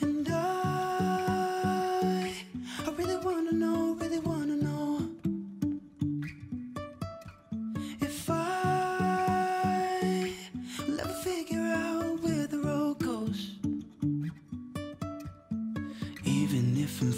And I really wanna know if I'll ever figure out where the road goes. Even if I'm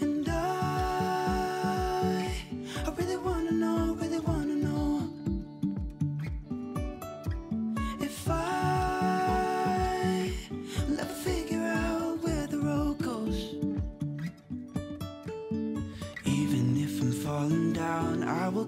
And I really wanna know if I'll ever figure out where the road goes. Even if I'm falling down, I will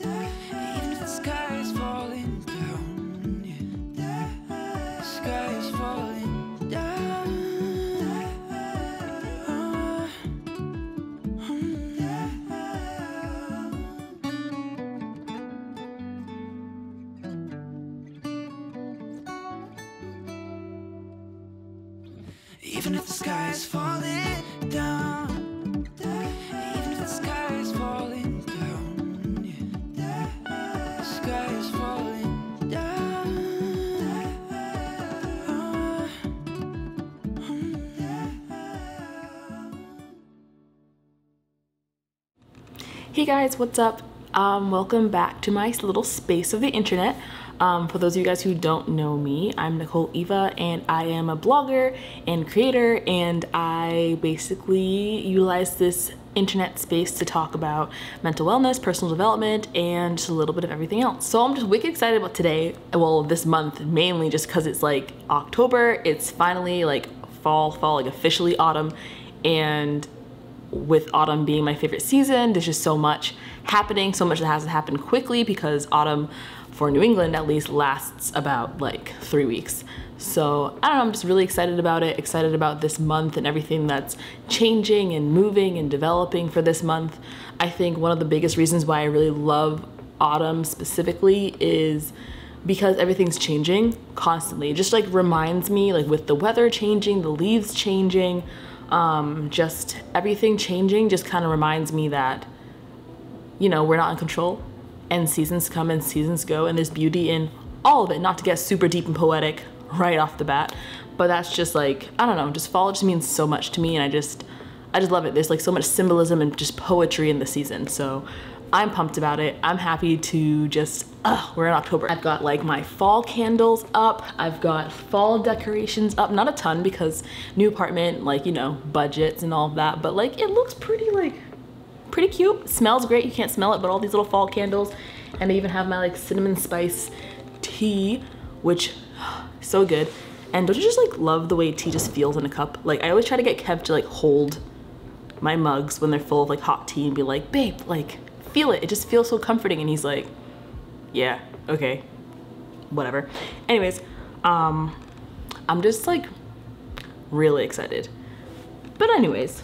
Even if the sky is falling down, yeah. The sky is falling down. Even if the sky is falling down, even if the sky is falling down, the sky is falling down. Hey guys, what's up? Welcome back to my little space of the internet. For those of you guys who don't know me, I'm Nicole Eva, and I am a blogger and creator, and I basically utilize this internet space to talk about mental wellness, personal development, and just a little bit of everything else. So I'm just wicked excited about today, well, this month, mainly just because it's like October, it's finally like fall, like officially autumn, and with autumn being my favorite season, there's just so much happening, so much that has to happen quickly because autumn, for New England at least, lasts about like 3 weeks. So I don't know, I'm just really excited about it, excited about this month and everything that's changing and moving and developing for this month. I think one of the biggest reasons why I really love autumn specifically is because everything's changing constantly. It just like reminds me, like with the weather changing, the leaves changing, just everything changing just kind of reminds me that, you know, we're not in control. And seasons come and seasons go, and there's beauty in all of it. Not to get super deep and poetic right off the bat, but that's just like, I don't know, just fall just means so much to me, and I just love it. There's like so much symbolism and just poetry in the season, so I'm pumped about it. I'm happy to just, we're in October. I've got like my fall candles up. I've got fall decorations up, not a ton because new apartment, like, you know, budgets and all of that, but like it looks pretty like, pretty cute, smells great, you can't smell it, but all these little fall candles, and I even have my like cinnamon spice tea, which so good. And don't you just like love the way tea just feels in a cup? Like I always try to get Kev to like hold my mugs when they're full of like hot tea and be like, babe, like feel it, it just feels so comforting. And he's like, yeah, okay, whatever. Anyways, I'm just like really excited. But anyways,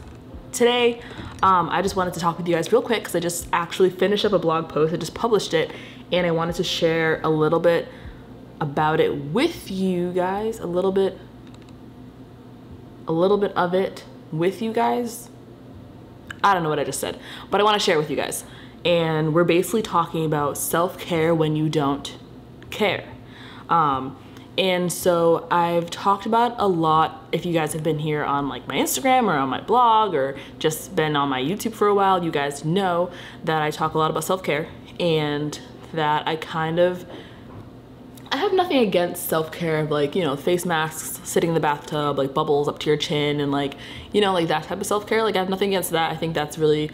today, I just wanted to talk with you guys real quick because I just actually finished up a blog post. I just published it, and I wanted to share a little bit about it with you guys, a little bit of it with you guys. I don't know what I just said, but I want to share it with you guys. And we're basically talking about self-care when you don't care. And so I've talked about a lot, if you guys have been here on like my Instagram or on my blog or just been on my YouTube for a while, you guys know that I talk a lot about self-care and that I have nothing against self-care, like, you know, face masks, sitting in the bathtub, like bubbles up to your chin and like, you know, like that type of self-care. Like I have nothing against that. I think that's really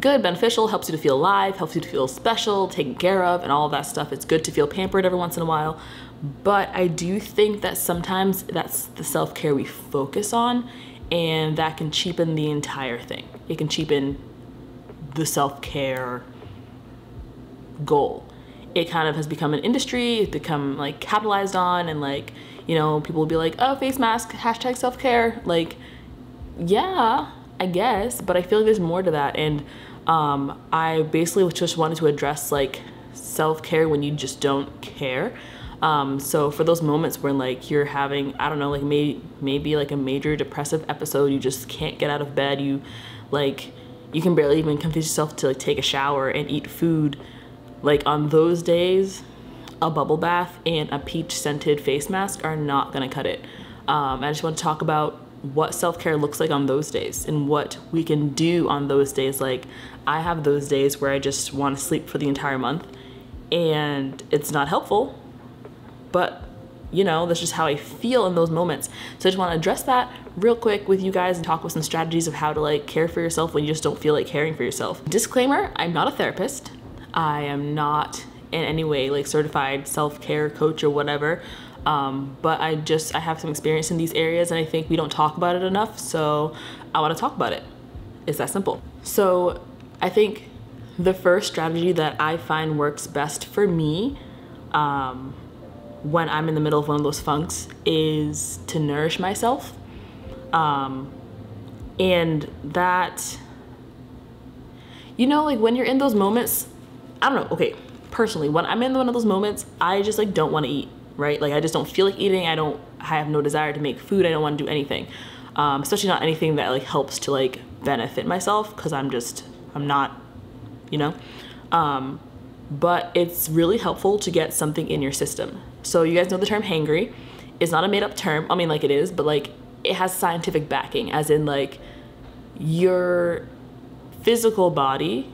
good, beneficial, helps you to feel alive, helps you to feel special, taken care of, and all of that stuff. It's good to feel pampered every once in a while. But I do think that sometimes that's the self-care we focus on, and that can cheapen the entire thing. It can cheapen the self-care goal. It kind of has become an industry, it's become like capitalized on, and like, you know, people will be like, oh, face mask, hashtag self-care. Like, yeah, I guess, but I feel like there's more to that. And I basically just wanted to address like self-care when you just don't care. So for those moments when like you're having, I don't know, like maybe like a major depressive episode, you just can't get out of bed, you can barely even convince yourself to like take a shower and eat food. Like on those days, a bubble bath and a peach scented face mask are not gonna cut it. I just want to talk about what self-care looks like on those days and what we can do on those days. Like I have those days where I just want to sleep for the entire month, and it's not helpful, but you know, that's just how I feel in those moments. So I just want to address that real quick with you guys and talk with some strategies of how to like care for yourself when you just don't feel like caring for yourself. Disclaimer, I'm not a therapist. I am not in any way like certified self-care coach or whatever. But I have some experience in these areas, and I think we don't talk about it enough. So I want to talk about it. It's that simple. So I think the first strategy that I find works best for me, when I'm in the middle of one of those funks, is to nourish myself. And that, you know, like when you're in those moments, I don't know, okay, personally, when I'm in one of those moments, I just like don't want to eat, right? Like I just don't feel like eating. I have no desire to make food. I don't want to do anything, especially not anything that like helps to like benefit myself, because I'm not, you know? But it's really helpful to get something in your system. So you guys know the term hangry. It's not a made up term. I mean, like it is, but like it has scientific backing, as in like your physical body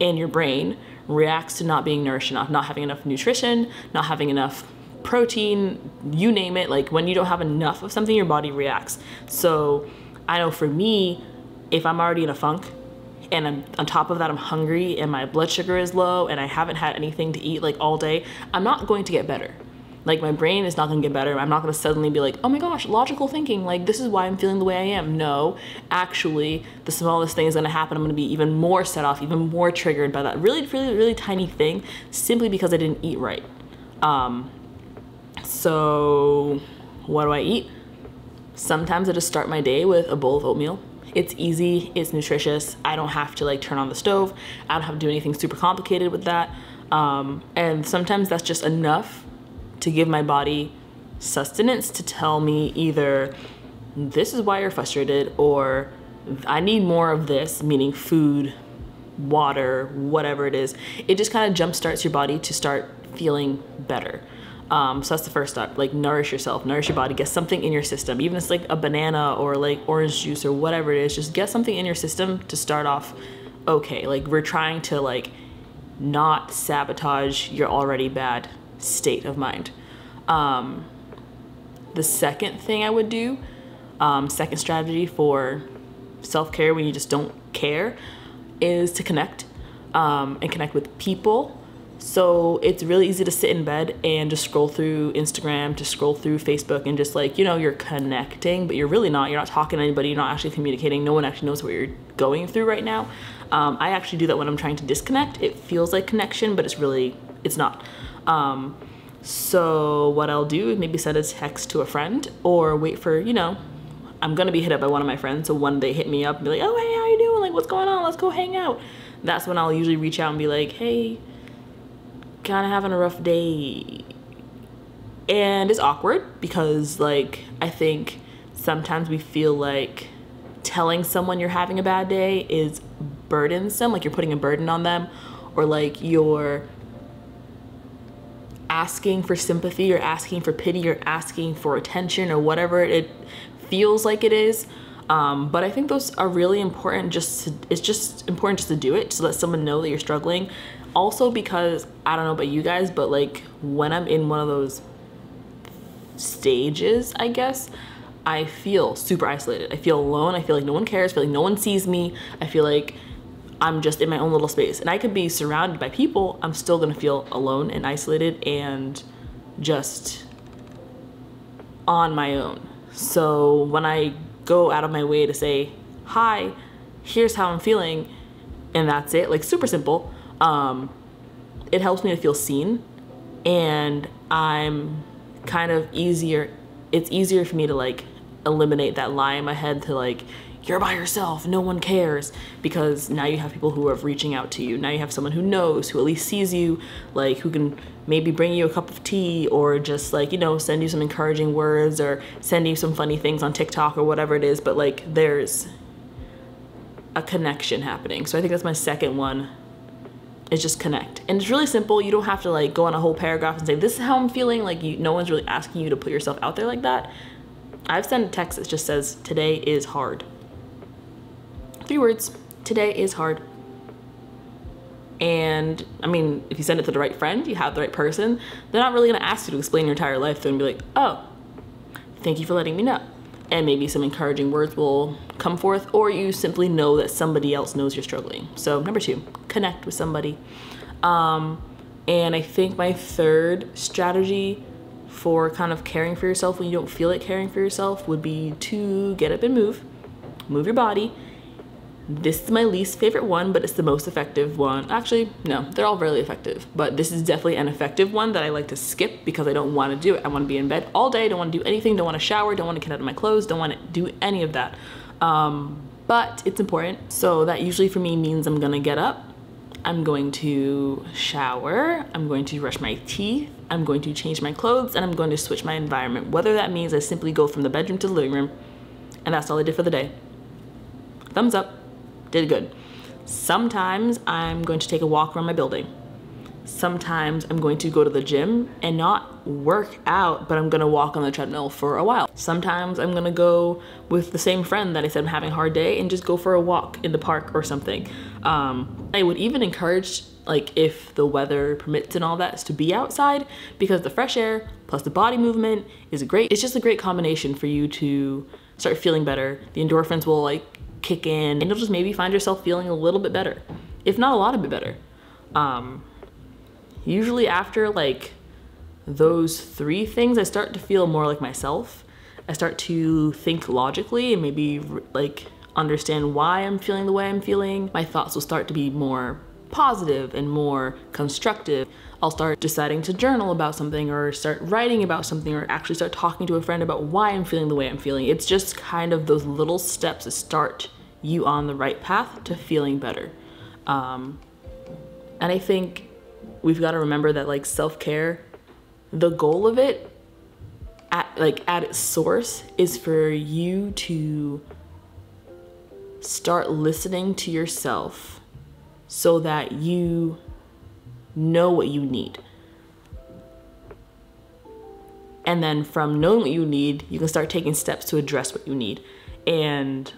and your brain reacts to not being nourished enough, not having enough nutrition, not having enough protein, you name it. Like when you don't have enough of something, your body reacts. So I know for me, if I'm already in a funk, and I'm, on top of that, I'm hungry and my blood sugar is low and I haven't had anything to eat like all day, I'm not going to get better. Like my brain is not gonna get better. I'm not gonna suddenly be like, oh my gosh, logical thinking, like this is why I'm feeling the way I am. No, actually the smallest thing is gonna happen. I'm gonna be even more set off, even more triggered by that really, really, really tiny thing simply because I didn't eat right. So what do I eat? Sometimes I just start my day with a bowl of oatmeal. It's easy, it's nutritious. I don't have to like turn on the stove. I don't have to do anything super complicated with that. And sometimes that's just enough to give my body sustenance to tell me either this is why you're frustrated, or I need more of this, meaning food, water, whatever it is. It just kind of jumpstarts your body to start feeling better. So that's the first step, like nourish yourself, nourish your body, get something in your system. Even if it's like a banana or like orange juice or whatever it is, just get something in your system to start off okay. Like we're trying to like not sabotage your already bad state of mind. The second thing I would do, second strategy for self-care when you just don't care, is to connect, and connect with people. So it's really easy to sit in bed and just scroll through Instagram, to scroll through Facebook, and just like, you know, you're connecting, but you're really not. You're not talking to anybody. You're not actually communicating. No one actually knows what you're going through right now. I actually do that when I'm trying to disconnect. It feels like connection, but it's not. So what I'll do is maybe send a text to a friend, or wait for, you know, I'm going to be hit up by one of my friends. So when they hit me up and be like, oh, hey, how you doing? Like, what's going on? Let's go hang out. That's when I'll usually reach out and be like, hey, kind of having a rough day. And it's awkward because like I think sometimes we feel like telling someone you're having a bad day is burdensome, like you're putting a burden on them, or like you're asking for sympathy or asking for pity or asking for attention or whatever it feels like it is. But I think those are really important. It's just important to do it, to let someone know that you're struggling. Also, because I don't know about you guys, but like when I'm in one of those stages, I guess, I feel super isolated. I feel alone. I feel like no one cares. I feel like no one sees me. I feel like I'm just in my own little space, and I could be surrounded by people. I'm still gonna feel alone and isolated and just on my own. So when I go out of my way to say, hi, here's how I'm feeling, and that's it, like super simple, it helps me to feel seen, and I'm kind of easier, it's easier for me to like eliminate that lie in my head to like, you're by yourself, no one cares, because now you have people who are reaching out to you. Now you have someone who knows, who at least sees you, like who can maybe bring you a cup of tea or just like, you know, send you some encouraging words or send you some funny things on TikTok or whatever it is, but like there's a connection happening. So I think that's my second one, is just connect. And it's really simple. You don't have to like go on a whole paragraph and say, this is how I'm feeling. Like you, no one's really asking you to put yourself out there like that. I've sent a text that just says, today is hard. 3 words, today is hard. And I mean, if you send it to the right friend, you have the right person, they're not really gonna ask you to explain your entire life. They're gonna be like, oh, thank you for letting me know. And maybe some encouraging words will come forth, or you simply know that somebody else knows you're struggling. So number 2, connect with somebody. And I think my third strategy for kind of caring for yourself when you don't feel like caring for yourself would be to get up and move your body. This is my least favorite one, but it's the most effective one. Actually, no, they're all really effective, but this is definitely an effective one that I like to skip because I don't want to do it. I want to be in bed all day, don't want to do anything, don't want to shower, don't want to get out of my clothes, don't want to do any of that. But it's important. So that usually for me means I'm going to get up, I'm going to shower, I'm going to brush my teeth, I'm going to change my clothes, and I'm going to switch my environment. Whether that means I simply go from the bedroom to the living room, and that's all I did for the day. Thumbs up. Did good. Sometimes I'm going to take a walk around my building. Sometimes I'm going to go to the gym and not work out, but I'm going to walk on the treadmill for a while. Sometimes I'm going to go with the same friend that I said I'm having a hard day and just go for a walk in the park or something. I would even encourage, like if the weather permits and all that, is to be outside, because the fresh air plus the body movement is great. It's just a great combination for you to start feeling better. The endorphins will like kick in, and you'll just maybe find yourself feeling a little bit better, if not a lot of bit better. Usually after like those 3 things, I start to feel more like myself. I start to think logically and maybe like understand why I'm feeling the way I'm feeling. My thoughts will start to be more positive and more constructive. I'll start deciding to journal about something, or start writing about something, or actually start talking to a friend about why I'm feeling the way I'm feeling. It's just kind of those little steps that start you on the right path to feeling better. And I think we've got to remember that like self-care, the goal of it at its source is for you to start listening to yourself, so that you know what you need. And then from knowing what you need, you can start taking steps to address what you need. And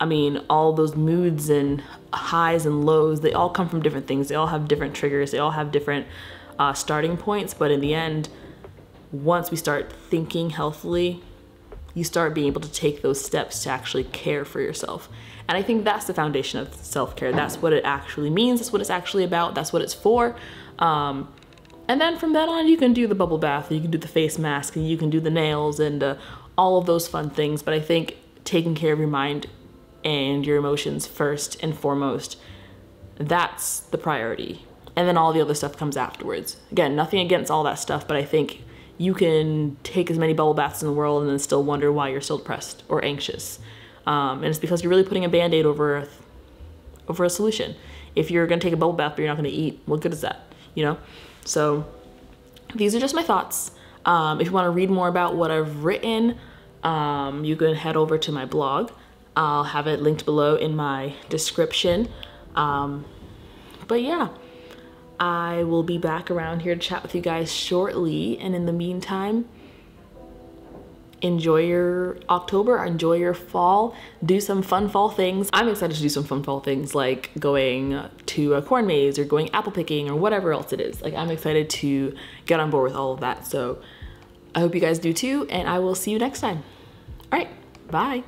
I mean, all those moods and highs and lows, they all come from different things. They all have different triggers. They all have different starting points. But in the end, once we start thinking healthily, you start being able to take those steps to actually care for yourself. And I think that's the foundation of self-care. That's what it actually means. That's what it's actually about. That's what it's for. And then from then on, you can do the bubble bath, you can do the face mask, and you can do the nails and all of those fun things. But I think taking care of your mind and your emotions first and foremost, that's the priority. And then all the other stuff comes afterwards. Again, nothing against all that stuff, but I think you can take as many bubble baths in the world and then still wonder why you're still depressed or anxious. And it's because you're really putting a band-aid over a solution. If you're gonna take a bubble bath but you're not gonna eat, what good is that, you know? So these are just my thoughts. If you wanna read more about what I've written, you can head over to my blog. I'll have it linked below in my description. But yeah, I will be back around here to chat with you guys shortly. And in the meantime, enjoy your October, enjoy your fall, do some fun fall things. I'm excited to do some fun fall things like going to a corn maze or going apple picking or whatever else it is. Like, I'm excited to get on board with all of that. So I hope you guys do too, and I will see you next time. All right, bye.